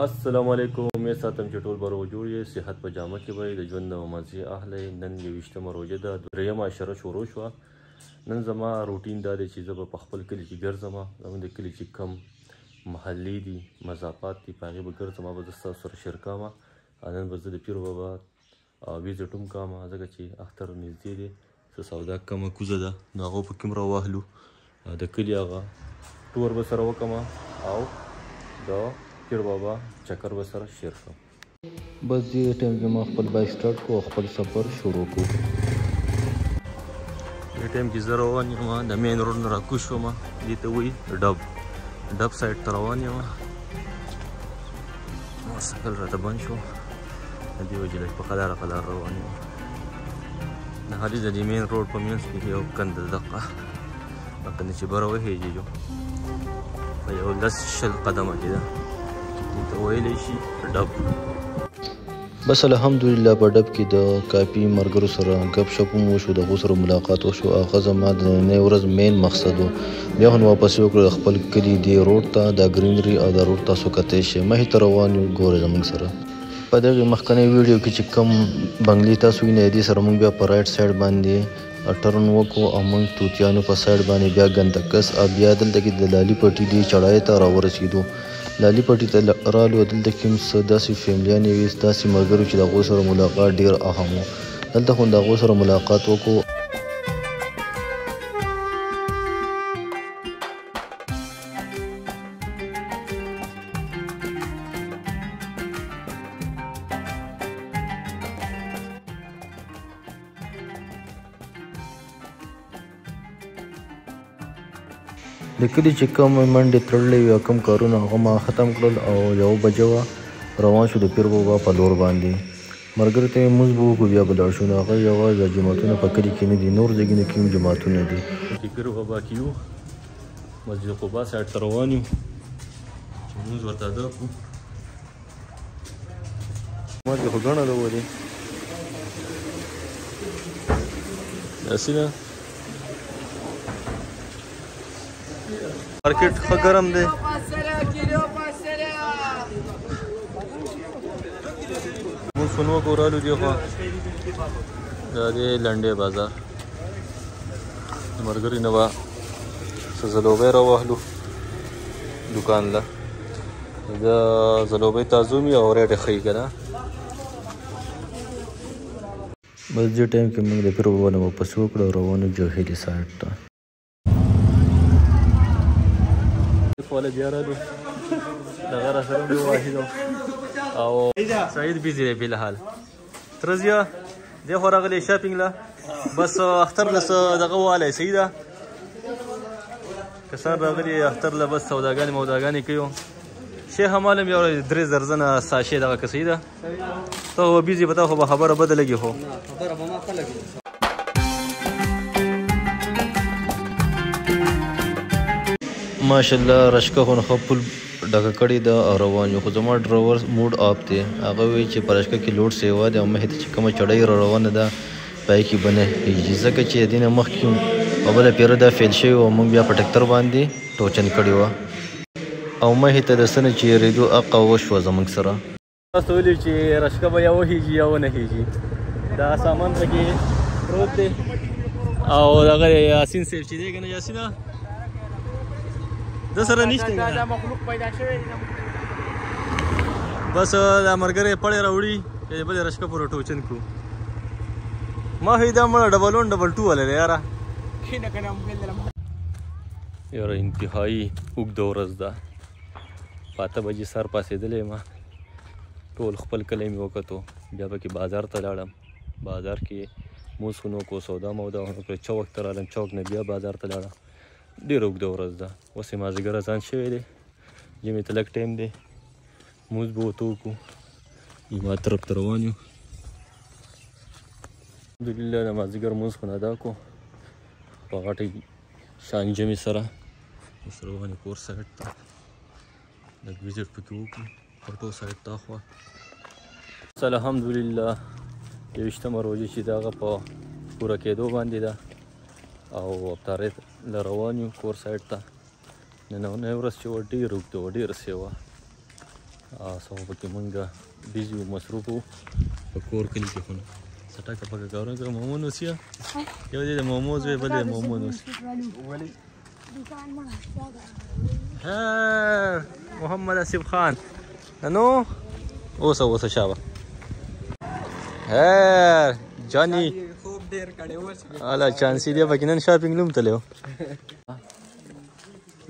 السلام علیکم. یا ساتم چې ټول بر وجوړ یې صحت په جامه کې به د ژوند او مازی اهلی نن 21مه روزه ده، درېمه عشره شروع شوه. نن زما روټین دا دی چې زه په خپل کلي کې ګرځم، زموږ د کلي چې کم محلي دي مضافات دي په هغې به ګرځم، به زه ستاسو سره شیر کوم. نن به زه د پیر بابا ویزټ هم کوم، ځکه چې اختر نږدې دی، څه سودا کمه کوزه ده نو هغو په کیمره واهلو، د کلي هغه ټور به سره وکړم او دا پیربابا چکر وسره شیر کړم. بس دې ټایم کې ما خپل بایک سټارټ کو، خپل سفر شروع کو. دې ټایم کې زه روان یم، د مین روډ نه راکوز شوم، دې ته وایي ډب سایډ ته روان یم. موټرسایکل راته بند شو، د دې وجې لږ په قدار روان یم. د هلې د دې مین روډ په منځ کې یو کنده دقه نه چې بره وهېږي، په یو 10 قدمه کې ده ډب. بس الحمدلله په ډب کې د کاپي مرګرو سره ګپ شپ هم وشو، د هغو سره ملاقات وشو. هغه زما د نننۍ ورځ مین مقصد و. بیا هم واپس وکړو خپل کلي دې روډ ته، دا ګرینري او دا روډ تاسو کتی شئ. مخې ته روان یو، ګورئ زموږ سره په دغې مخکنۍ ویډیو کې چې کم بنګلې تاسو وینئ دې سره موږ بیا په رایټ سایډ باندې ټرن وکړو او موږ توتیانو په سایډ باندې بیا ګندکس او بیا دلته کې د لالي پټي دې چړای ته راورسېدو. لالي پټي ته رالو، دلته کې هم داسې فیملیانې وې، داسې ملګرو چې د هغو سره ملاقات ډېر اهم و. دلته خو د هغو سره ملاقات وکړو. د کلي چې کوم منډې تړلې وي او کوم کارونه هغه ما ختم کړل او یو بجه وه روان شو د پیر بابا په لور باندې. ملګرو ته یې مونځ به وکړو بیا به لاړ شو. نو هغه یوازې دا جوماتونه په کلي کې نه دي، نور ځایونو کې هم جوماتونه دي. چې پیر بابا کې یو مسجد قبا سایډ ته روان یو چې مونځ ورته ادا کړو. مونځ خو ګڼه ده ولې داسې نه. مارکیټ ښه ګرم دی. موږ سنو کورالو دی خو دا دی لنډې بازار. مرګري نه به څه زلوبۍ راوهلو دوکان له، د زلوبۍ تازه وي او ریټ ښه یې که نه. بس دې ټایم کې موږ د پیر بابا نه واپس وکړو، روانو جوهیلي سایډ ته. والا بیاره دو دغه را سره مې واهیدم او سعید بیزي دی بلحال ترزیه دی خو راغلی شاپینګ له. بس اختر له څه دغه والی سیده کسان راغلي اختر له، بس سوداګانې موداګانې کوي. شیخ همالم یو 3000 نه ساشې دغه کسۍ ده، ته خو بیزي په تا خو به خبره بده لګي. خو خبره به ما ښه لګي. ماشاءالله رشکه خو نه ښه پل ډکه کړې ده او روان یو. خو زما ډرایور موډ آپ دی، هغه وایي چې په رشکه کې لوډ سیوا دی او مخې ته چې کومه چړۍ را روانه ده په هغې کې به نه خېږي، ځکه چې دې نه مخکې په بله پیره دا فیل شوې وه. موږ بیا په ټکتر باندې ټوچن کړې وه او مخې ته د څه نه چې رېدو اقه وشوه زموږ سره. تاسو ویلي چې رشکه به یا وخېږي یا ونه خېږي. دا سامان پکې پروت دی او دغه یاسین صاحب چې دی که نه یاسینه د سره نشته دا مخلوق پیدا شوی دی. بس دا مرګرې پړې راوړي چې بلې رشکه پورې ټوچن کړو. ما هی دا مړه ډبل ون ډبل ټو ولی یاره یاره انتهایي اوږده ورځ ده. په 8 بجې سر پاسېدلی ما، ټول خپل کلی مې وکتو، بیا پکې بازار ته لاړم. بازار کې موز خو نو کو سودا مودا وکړې، چوک ته راغلم، چوک نه بیا بازار ته لاړم. ډېره اوږده ورځ ده، اوس یې مازدیګر اذان شوی دی، جمعې ته لږ ټایم دی، مونځ به ورته وکړو. جومات طرف ته روان یو. الحمدلله د مازدیګر مونځ خو نه ادا کړو په غټې شان جمعې سره. اوس روان یو کور سایډ ته، لږ ویزټ پکې وکړو پټو سایډ ته خوا. بس الحمدلله 21مه روژه چې د هغه په پوره کېدو باندې ده او افطارې له روان یو کور سایډ ته. نننۍ ورځ چې وه ډېره اوږده وه، ډېره سیوه صوبة منجا بيجي ومصروفه بكور كل شيء هنا ستا كبار كارون كم مومون وسيا يا بدي موموز ويا بدي مومون وس ها محمد اسيف خان نو وسا وسا شابا ها جاني خوب دير كدوس على شانسي دي بكنن شوبينج لوم تلو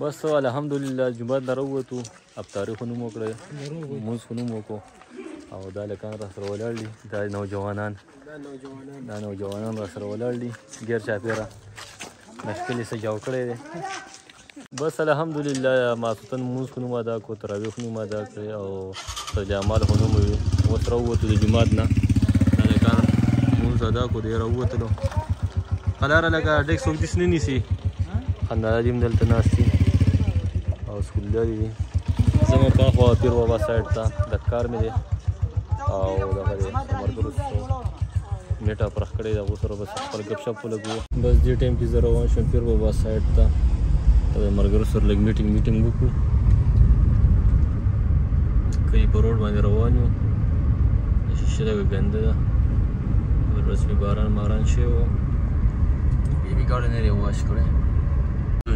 بس الحمد لله جمعه دروته اب تاریخ نومو کړل موز نومو کو او دا لکان را سره ولر دي دا نوجوانان را سره ولر دي غیر چاپیرا مشکل سه جوړ کړی بس الحمدلله ما ستن موز نومو ادا کو تراویح نومو ادا کړی او جمال نومو و تروته د جمعه نه دا لکان موز ادا کو ډیر وته نو قلاره لګه ډیک سوم دسنی نسی خندا دې مدل تناسي او سکول دی زما په خوا پیر بابا سایت تا د کار مې او دغه مرګرو میټا پر خړې د غوسره بس خپل گپ شپ لګو بس دې ټیم کې زه روان شم پیر بابا سایت تا د مرګرو سره لګ میټینګ وکړو کوي په روډ باندې روان یو شیشه د بنده ورسې باران ماران شو بیبي ګارډن یې واش کړې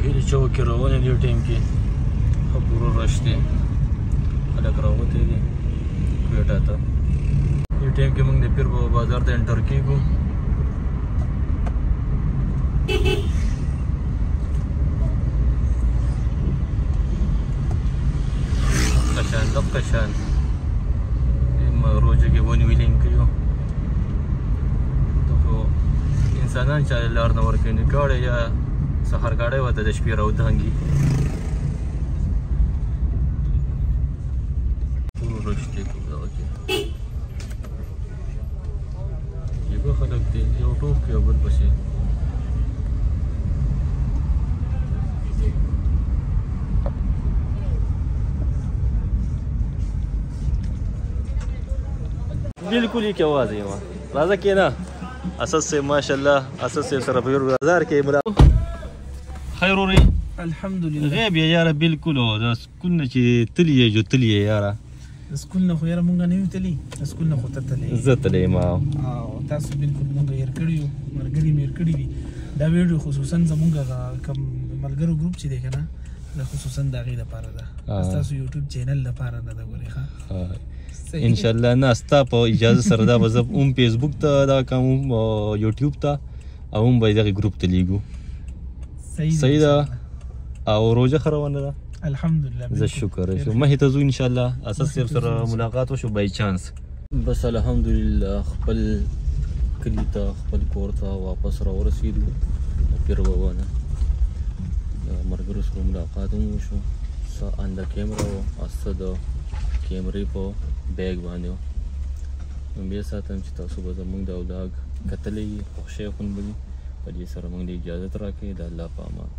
هیله چوک کې روان یو ټیم کې پورو رشتي خلک راوته دي کوټه ته یو ټیم کې موږ د پیربابا بازار ته انټر کیږو کشان موږ روزه کې ونی ویلینګ کیو ته انسانان چې لار نه ورکینې ګاړې یا سحر ګاړې وته د شپې راوته بالکل ہی کیا آواز ہے راضہ کیا نا اسد سے ماشاءاللہ اسد سے سر بیر بازار کے مراو خیر ری الحمدللہ غیب یا یار بالکل او دا سکون چی تلی جو تلی یار سکول نه خو یار مونږ نه یو تلی سکول نه خو ته تلی زه تلی ما او تاسو بالکل مونږ یې کړیو مرګري مې کړی دا ویډیو خصوصا زمونږ کم ملګرو ګروپ چې دی کنه خصوصا دا غي د پاره دا تاسو یوټیوب چینل د پاره دا غوړي ها ان شاء الله ناستا په اجازه سره دا مزب فیسبوک ته دا کوم یوټیوب ته او هم به دغه ګروپ ته لیګو صحیح ده او روزه خروانه ده الحمدلله زه شکر یم مې ته زو ان شاء الله اساس سره ملاقات وشو بای چانس بس الحمدلله خپل کلی ته خپل کور ته واپس را ورسیدو پیربابا نه مرګرو سره ملاقات وشو سا اند کیمرا او اسد کیمرې په بیگ باندې نو بیا ساتم چې تاسو به زموږ دا ولاګ کتلې خوشې خون بلی په دې سره موږ د اجازه راکې د الله په امان